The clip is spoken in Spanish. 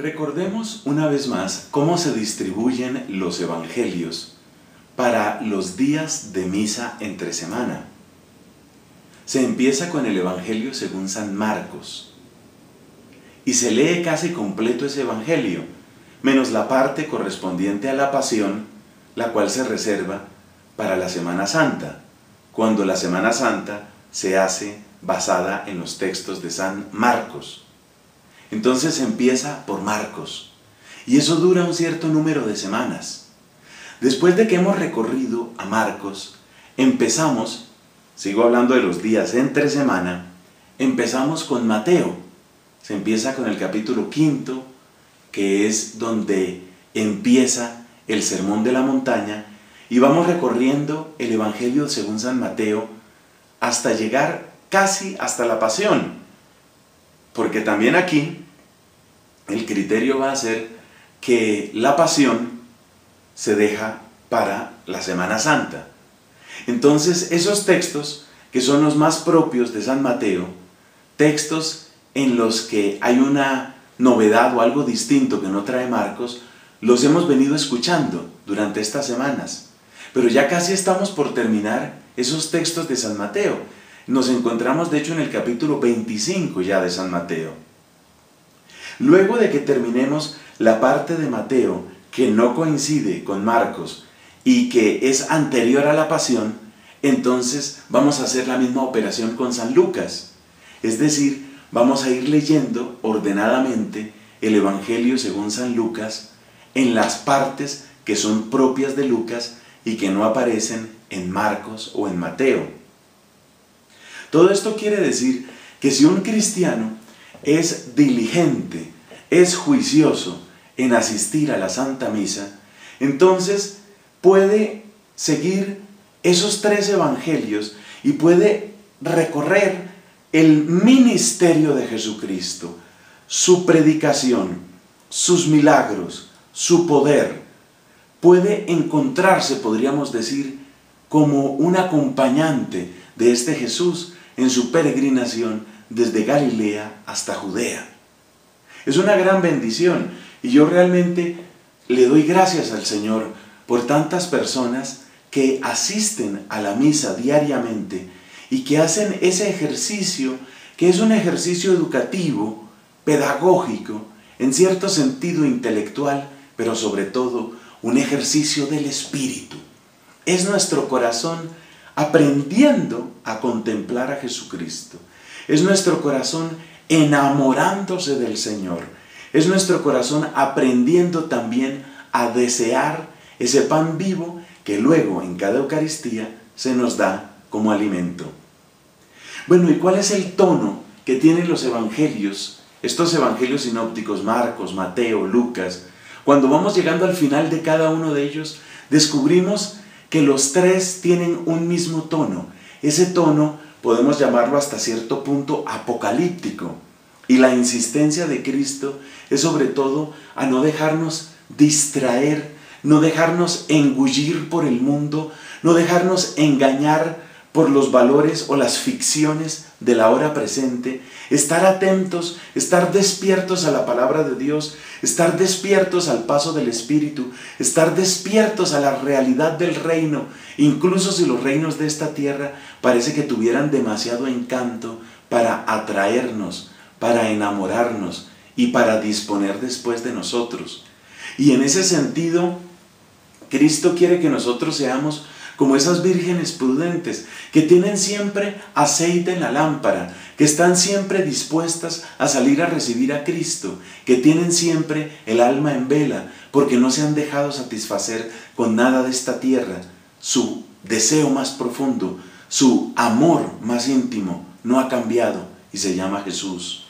Recordemos una vez más cómo se distribuyen los evangelios para los días de misa entre semana. Se empieza con el evangelio según San Marcos y se lee casi completo ese evangelio, menos la parte correspondiente a la pasión, la cual se reserva para la Semana Santa, cuando la Semana Santa se hace basada en los textos de San Marcos. Entonces empieza por Marcos, y eso dura un cierto número de semanas. Después de que hemos recorrido a Marcos, empezamos, sigo hablando de los días entre semana, empezamos con Mateo. Se empieza con el capítulo 5, que es donde empieza el Sermón de la Montaña, y vamos recorriendo el Evangelio según San Mateo hasta llegar casi hasta la Pasión. Porque también aquí el criterio va a ser que la pasión se deja para la Semana Santa. Entonces esos textos que son los más propios de San Mateo, textos en los que hay una novedad o algo distinto que no trae Marcos, los hemos venido escuchando durante estas semanas. Pero ya casi estamos por terminar esos textos de San Mateo. Nos encontramos de hecho en el capítulo 25 ya de San Mateo. Luego de que terminemos la parte de Mateo que no coincide con Marcos y que es anterior a la pasión, entonces vamos a hacer la misma operación con San Lucas. Es decir, vamos a ir leyendo ordenadamente el Evangelio según San Lucas en las partes que son propias de Lucas y que no aparecen en Marcos o en Mateo. Todo esto quiere decir que si un cristiano es diligente, es juicioso en asistir a la Santa Misa, entonces puede seguir esos tres evangelios y puede recorrer el ministerio de Jesucristo, su predicación, sus milagros, su poder. Puede encontrarse, podríamos decir, como un acompañante de este Jesús en su peregrinación desde Galilea hasta Judea. Es una gran bendición y yo realmente le doy gracias al Señor por tantas personas que asisten a la misa diariamente y que hacen ese ejercicio que es un ejercicio educativo, pedagógico, en cierto sentido intelectual, pero sobre todo un ejercicio del Espíritu. Es nuestro corazón aprendiendo a contemplar a Jesucristo. Es nuestro corazón enamorándose del Señor. Es nuestro corazón aprendiendo también a desear ese pan vivo que luego en cada Eucaristía se nos da como alimento. Bueno, ¿y cuál es el tono que tienen los evangelios, estos evangelios sinópticos, Marcos, Mateo, Lucas? Cuando vamos llegando al final de cada uno de ellos, descubrimos que los tres tienen un mismo tono. Ese tono podemos llamarlo hasta cierto punto apocalíptico. Y la insistencia de Cristo es sobre todo a no dejarnos distraer, no dejarnos engullir por el mundo, no dejarnos engañar por los valores o las ficciones de la hora presente, estar atentos, estar despiertos a la palabra de Dios, estar despiertos al paso del Espíritu, estar despiertos a la realidad del reino, incluso si los reinos de esta tierra parece que tuvieran demasiado encanto para atraernos, para enamorarnos y para disponer después de nosotros. Y en ese sentido, Cristo quiere que nosotros seamos como esas vírgenes prudentes que tienen siempre aceite en la lámpara, que están siempre dispuestas a salir a recibir a Cristo, que tienen siempre el alma en vela, porque no se han dejado satisfacer con nada de esta tierra. Su deseo más profundo, su amor más íntimo, no ha cambiado y se llama Jesús.